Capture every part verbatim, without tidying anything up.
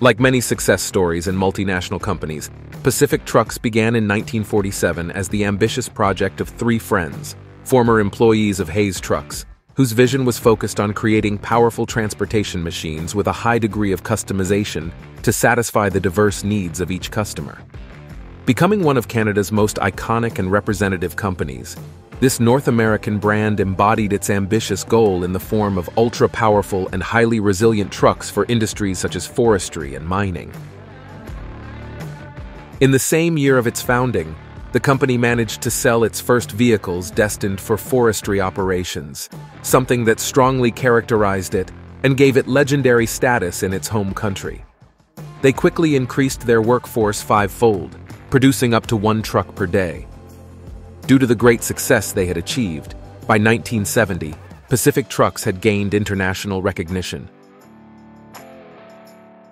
Like many success stories in multinational companies, Pacific Trucks began in nineteen forty-seven as the ambitious project of three friends, former employees of Hayes Trucks, whose vision was focused on creating powerful transportation machines with a high degree of customization to satisfy the diverse needs of each customer. Becoming one of Canada's most iconic and representative companies, this North American brand embodied its ambitious goal in the form of ultra-powerful and highly resilient trucks for industries such as forestry and mining. In the same year of its founding, the company managed to sell its first vehicles destined for forestry operations, something that strongly characterized it and gave it legendary status in its home country. They quickly increased their workforce fivefold, producing up to one truck per day. Due to the great success they had achieved, by nineteen seventy, Pacific Trucks had gained international recognition.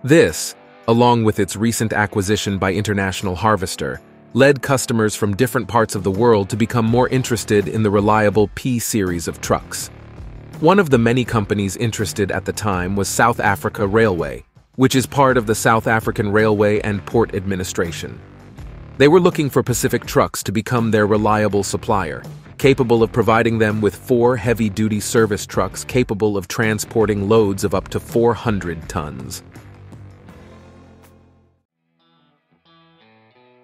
This, along with its recent acquisition by International Harvester, led customers from different parts of the world to become more interested in the reliable P series of trucks. One of the many companies interested at the time was South Africa Railway, which is part of the South African Railway and Port Administration. They were looking for Pacific Trucks to become their reliable supplier, capable of providing them with four heavy-duty service trucks capable of transporting loads of up to four hundred tons.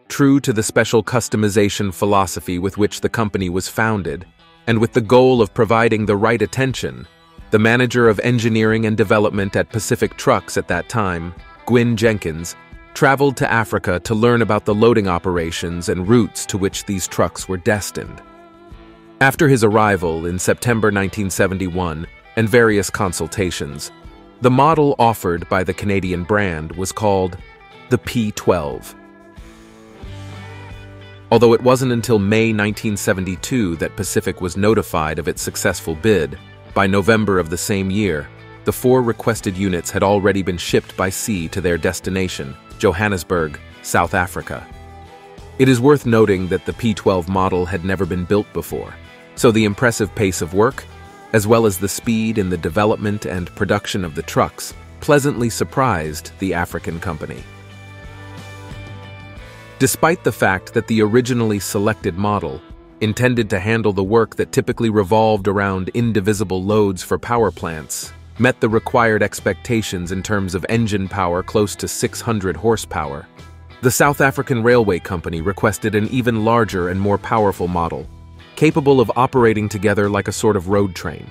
True to the special customization philosophy with which the company was founded, and with the goal of providing the right attention, the manager of engineering and development at Pacific Trucks at that time, Gwyn Jenkins, traveled to Africa to learn about the loading operations and routes to which these trucks were destined. After his arrival in September nineteen seventy-one and various consultations, the model offered by the Canadian brand was called the P twelve. Although it wasn't until May nineteen seventy-two that Pacific was notified of its successful bid, by November of the same year, the four requested units had already been shipped by sea to their destination, Johannesburg, South Africa. It is worth noting that the P twelve model had never been built before, so the impressive pace of work, as well as the speed in the development and production of the trucks, pleasantly surprised the African company. Despite the fact that the originally selected model, intended to handle the work that typically revolved around indivisible loads for power plants, met the required expectations in terms of engine power close to six hundred horsepower, the South African Railway Company requested an even larger and more powerful model, capable of operating together like a sort of road train.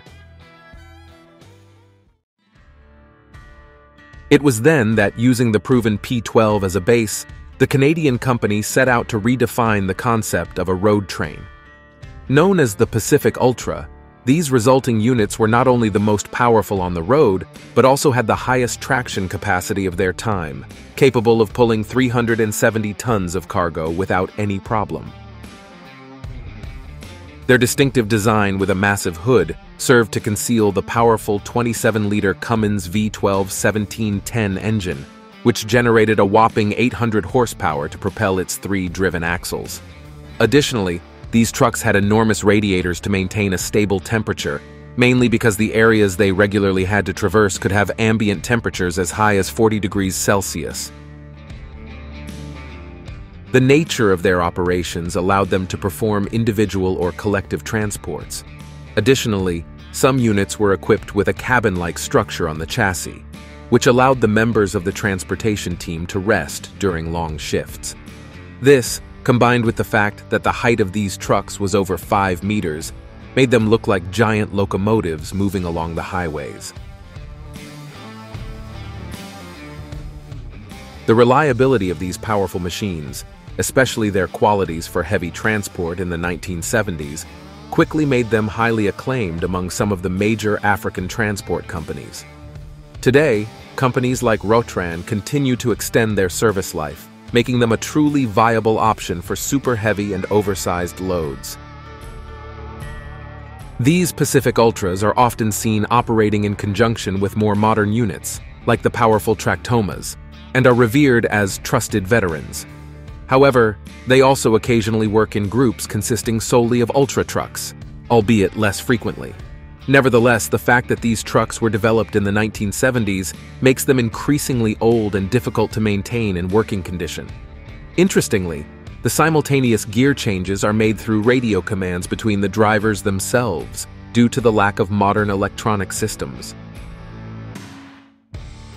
It was then that, using the proven P twelve as a base, the Canadian company set out to redefine the concept of a road train. Known as the Pacific Ultra, these resulting units were not only the most powerful on the road, but also had the highest traction capacity of their time, capable of pulling three hundred seventy tons of cargo without any problem. Their distinctive design with a massive hood served to conceal the powerful twenty-seven liter Cummins V twelve seventeen ten engine, which generated a whopping eight hundred horsepower to propel its three driven axles. Additionally, these trucks had enormous radiators to maintain a stable temperature, mainly because the areas they regularly had to traverse could have ambient temperatures as high as forty degrees Celsius. The nature of their operations allowed them to perform individual or collective transports. Additionally, some units were equipped with a cabin-like structure on the chassis, which allowed the members of the transportation team to rest during long shifts. This, combined with the fact that the height of these trucks was over five meters, made them look like giant locomotives moving along the highways. The reliability of these powerful machines, especially their qualities for heavy transport in the nineteen seventies, quickly made them highly acclaimed among some of the major African transport companies. Today, companies like Rotran continue to extend their service life, making them a truly viable option for super heavy and oversized loads. These Pacific Ultras are often seen operating in conjunction with more modern units, like the powerful Tractomas, and are revered as trusted veterans. However, they also occasionally work in groups consisting solely of Ultra trucks, albeit less frequently. Nevertheless, the fact that these trucks were developed in the nineteen seventies makes them increasingly old and difficult to maintain in working condition. Interestingly, the simultaneous gear changes are made through radio commands between the drivers themselves due to the lack of modern electronic systems.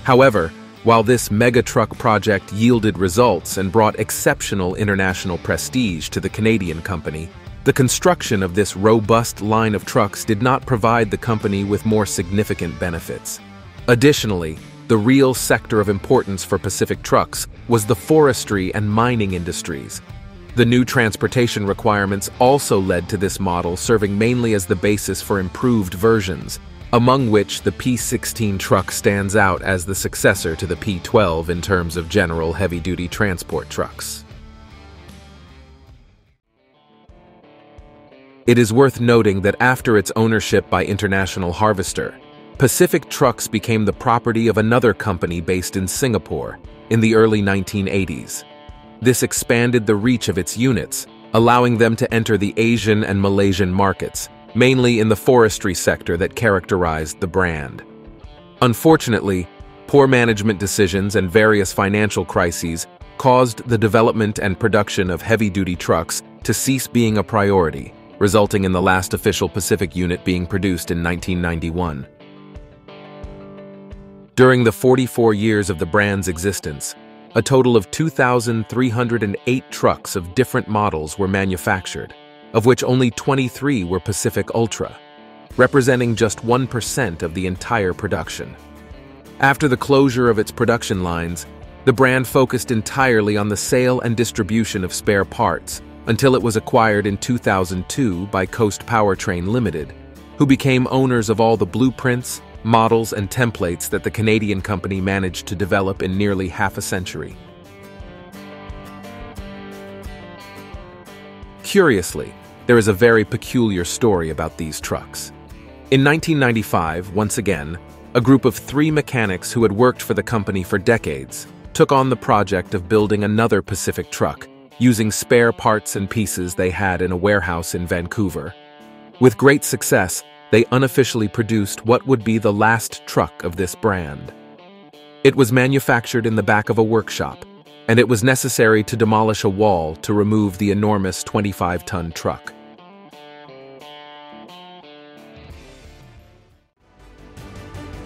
However, while this mega truck project yielded results and brought exceptional international prestige to the Canadian company, the construction of this robust line of trucks did not provide the company with more significant benefits. Additionally, the real sector of importance for Pacific Trucks was the forestry and mining industries. The new transportation requirements also led to this model serving mainly as the basis for improved versions, among which the P sixteen truck stands out as the successor to the P twelve in terms of general heavy-duty transport trucks. It is worth noting that after its ownership by International Harvester, Pacific Trucks became the property of another company based in Singapore in the early nineteen eighties. This expanded the reach of its units, allowing them to enter the Asian and Malaysian markets, mainly in the forestry sector that characterized the brand. Unfortunately, poor management decisions and various financial crises caused the development and production of heavy-duty trucks to cease being a priority, resulting in the last official Pacific unit being produced in nineteen ninety-one. During the forty-four years of the brand's existence, a total of two thousand three hundred eight trucks of different models were manufactured, of which only twenty-three were Pacific Ultra, representing just one percent of the entire production. After the closure of its production lines, the brand focused entirely on the sale and distribution of spare parts, until it was acquired in two thousand two by Coast Powertrain Limited, who became owners of all the blueprints, models, and templates that the Canadian company managed to develop in nearly half a century. Curiously, there is a very peculiar story about these trucks. In nineteen ninety-five, once again, a group of three mechanics who had worked for the company for decades took on the project of building another Pacific truck, using spare parts and pieces they had in a warehouse in Vancouver. With great success, they unofficially produced what would be the last truck of this brand. It was manufactured in the back of a workshop, and it was necessary to demolish a wall to remove the enormous twenty-five ton truck.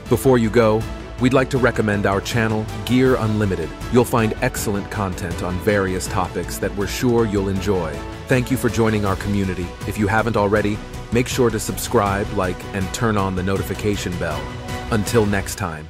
Before you go, we'd like to recommend our channel, Gear Unlimited. You'll find excellent content on various topics that we're sure you'll enjoy. Thank you for joining our community. If you haven't already, make sure to subscribe, like, and turn on the notification bell. Until next time.